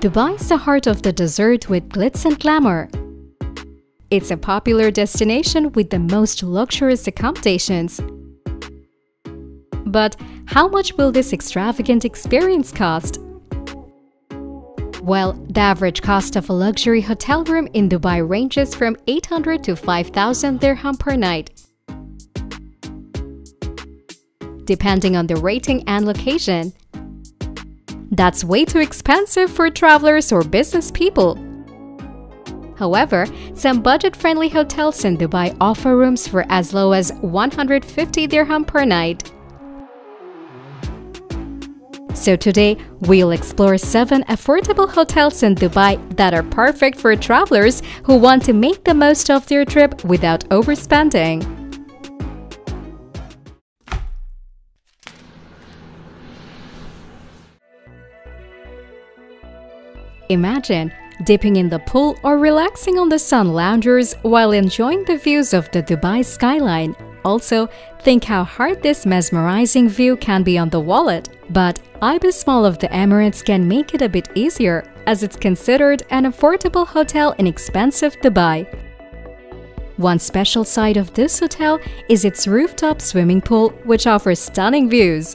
Dubai is the heart of the desert with glitz and glamour. It's a popular destination with the most luxurious accommodations. But how much will this extravagant experience cost? Well, the average cost of a luxury hotel room in Dubai ranges from 800 to 5,000 dirham per night, depending on the rating and location. That's way too expensive for travelers or business people. However, some budget-friendly hotels in Dubai offer rooms for as low as 150 dirham per night. So today, we'll explore 7 affordable hotels in Dubai that are perfect for travelers who want to make the most of their trip without overspending. Imagine dipping in the pool or relaxing on the sun loungers while enjoying the views of the Dubai skyline. Also, think how hard this mesmerizing view can be on the wallet. But Ibis Mall of the Emirates can make it a bit easier, as it's considered an affordable hotel in expensive Dubai. One special side of this hotel is its rooftop swimming pool, which offers stunning views.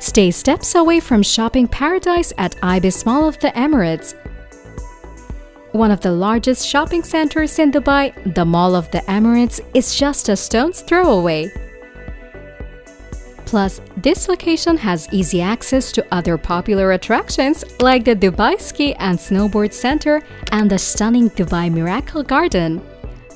Stay steps away from shopping paradise at Ibis Mall of the Emirates. One of the largest shopping centers in Dubai, the Mall of the Emirates is just a stone's throw away. Plus, this location has easy access to other popular attractions like the Dubai Ski and Snowboard Center and the stunning Dubai Miracle Garden.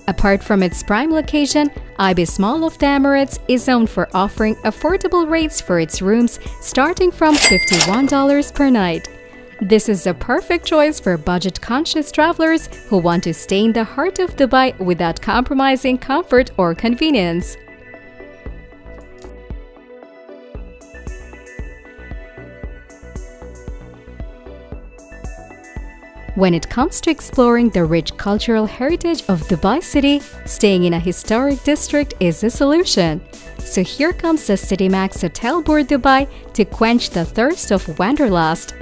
Apart from its prime location, Ibis Mall of the Emirates is known for offering affordable rates for its rooms starting from $51 per night. This is a perfect choice for budget-conscious travelers who want to stay in the heart of Dubai without compromising comfort or convenience. When it comes to exploring the rich cultural heritage of Dubai City, staying in a historic district is a solution. So here comes the CityMax Hotel Bur Dubai to quench the thirst of wanderlust.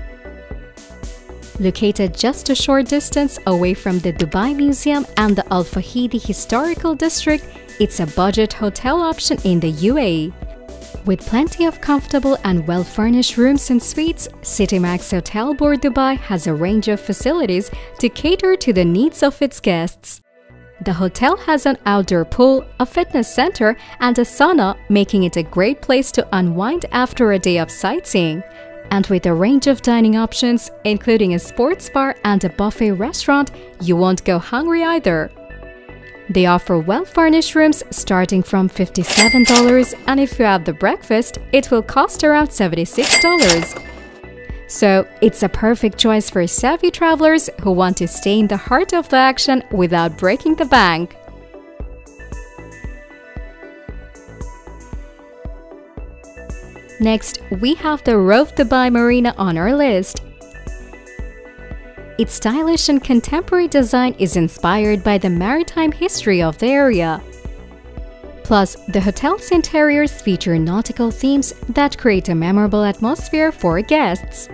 Located just a short distance away from the Dubai Museum and the Al Fahidi Historical District, it's a budget hotel option in the UAE. With plenty of comfortable and well-furnished rooms and suites, CityMax Hotel Bur Dubai has a range of facilities to cater to the needs of its guests. The hotel has an outdoor pool, a fitness center, and a sauna, making it a great place to unwind after a day of sightseeing. And with a range of dining options, including a sports bar and a buffet restaurant, you won't go hungry either. They offer well-furnished rooms starting from $57, and if you add the breakfast, it will cost around $76. So, it's a perfect choice for savvy travelers who want to stay in the heart of the action without breaking the bank. Next, we have the Rove Dubai Marina on our list. Its stylish and contemporary design is inspired by the maritime history of the area. Plus, the hotel's interiors feature nautical themes that create a memorable atmosphere for guests.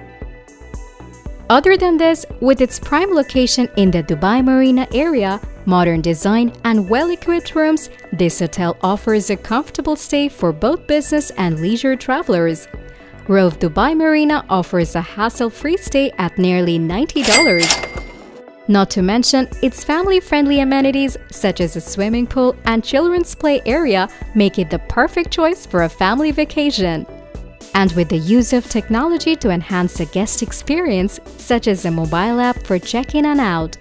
Other than this, with its prime location in the Dubai Marina area, modern design and well-equipped rooms, this hotel offers a comfortable stay for both business and leisure travelers. Rove Dubai Marina offers a hassle-free stay at nearly $90. Not to mention its family-friendly amenities such as a swimming pool and children's play area make it the perfect choice for a family vacation. And with the use of technology to enhance the guest experience such as a mobile app for check-in and out.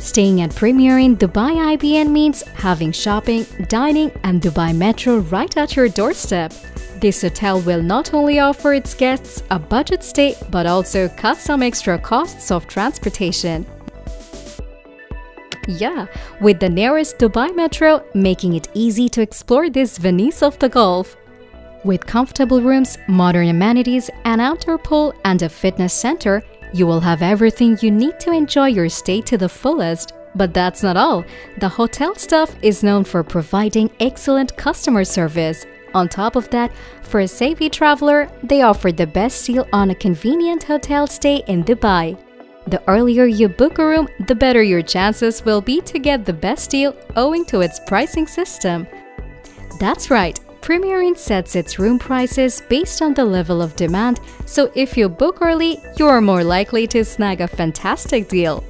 Staying at Premier Inn Dubai Ibn means having shopping, dining and Dubai Metro right at your doorstep. This hotel will not only offer its guests a budget stay but also cut some extra costs of transportation. Yeah, with the nearest Dubai Metro, making it easy to explore this Venice of the Gulf. With comfortable rooms, modern amenities, an outdoor pool and a fitness center, you will have everything you need to enjoy your stay to the fullest. But that's not all. The hotel staff is known for providing excellent customer service. On top of that, for a savvy traveler, they offer the best deal on a convenient hotel stay in Dubai. The earlier you book a room, the better your chances will be to get the best deal owing to its pricing system. That's right, Premier Inn sets its room prices based on the level of demand, so if you book early, you are more likely to snag a fantastic deal.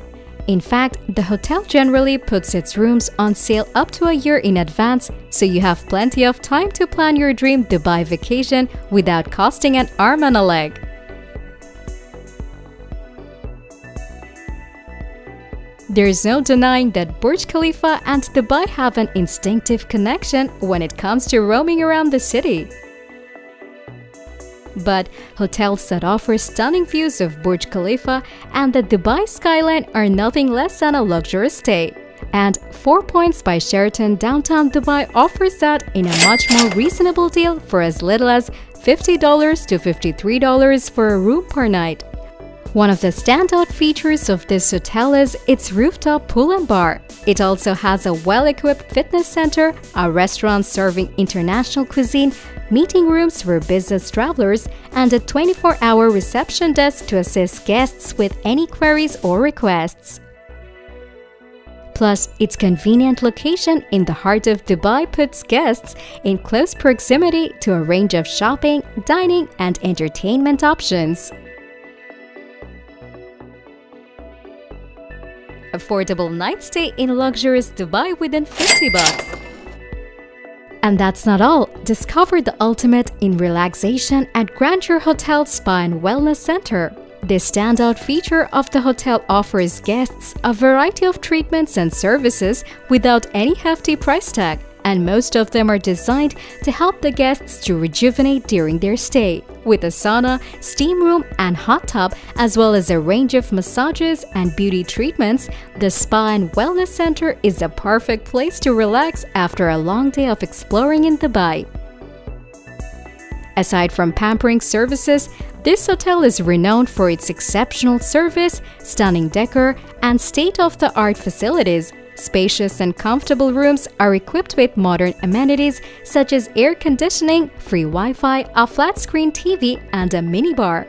In fact, the hotel generally puts its rooms on sale up to a year in advance, so you have plenty of time to plan your dream Dubai vacation without costing an arm and a leg. There's no denying that Burj Khalifa and Dubai have an instinctive connection when it comes to roaming around the city. But hotels that offer stunning views of Burj Khalifa and the Dubai skyline are nothing less than a luxurious stay. And 4 Points by Sheraton Downtown Dubai offers that in a much more reasonable deal for as little as $50 to $53 for a room per night. One of the standout features of this hotel is its rooftop pool and bar. It also has a well-equipped fitness center, a restaurant serving international cuisine, meeting rooms for business travelers, and a 24-hour reception desk to assist guests with any queries or requests. Plus, its convenient location in the heart of Dubai puts guests in close proximity to a range of shopping, dining, and entertainment options. Affordable night stay in luxurious Dubai within 50 bucks. And that's not all. Discover the ultimate in relaxation at Grandeur Hotel Spa and Wellness Center. This standout feature of the hotel offers guests a variety of treatments and services without any hefty price tag, and most of them are designed to help the guests to rejuvenate during their stay, with a sauna, steam room, and hot tub, as well as a range of massages and beauty treatments. The Spa and Wellness Center is a perfect place to relax after a long day of exploring in Dubai. Aside from pampering services, this hotel is renowned for its exceptional service, stunning decor, and state-of-the-art facilities. Spacious and comfortable rooms are equipped with modern amenities such as air conditioning, free Wi-Fi, a flat-screen TV, and a minibar.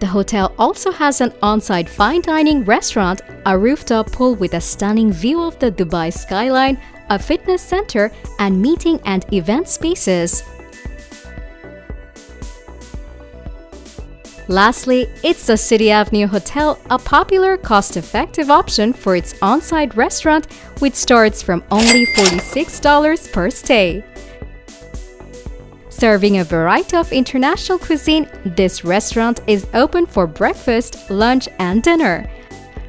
The hotel also has an on-site fine dining restaurant, a rooftop pool with a stunning view of the Dubai skyline, a fitness center, and meeting and event spaces. Lastly, it's the City Avenue Hotel, a popular, cost-effective option for its on-site restaurant, which starts from only $46 per stay. Serving a variety of international cuisine, this restaurant is open for breakfast, lunch, and dinner.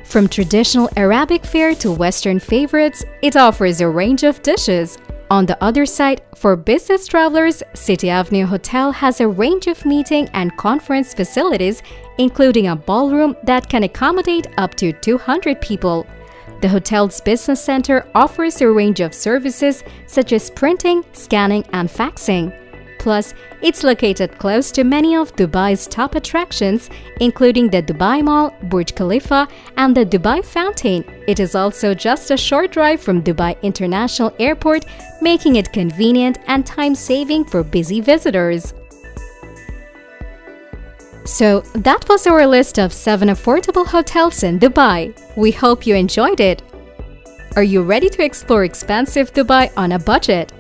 From traditional Arabic fare to Western favorites, it offers a range of dishes. On the other side, for business travelers, City Avenue Hotel has a range of meeting and conference facilities, including a ballroom that can accommodate up to 200 people. The hotel's business center offers a range of services such as printing, scanning, and faxing. Plus, it's located close to many of Dubai's top attractions, including the Dubai Mall, Burj Khalifa, and the Dubai Fountain. It is also just a short drive from Dubai International Airport, making it convenient and time-saving for busy visitors. So, that was our list of 7 affordable hotels in Dubai. We hope you enjoyed it. Are you ready to explore expensive Dubai on a budget?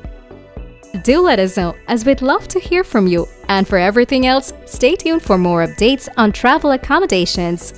Do let us know, as we'd love to hear from you. And for everything else, stay tuned for more updates on travel accommodations.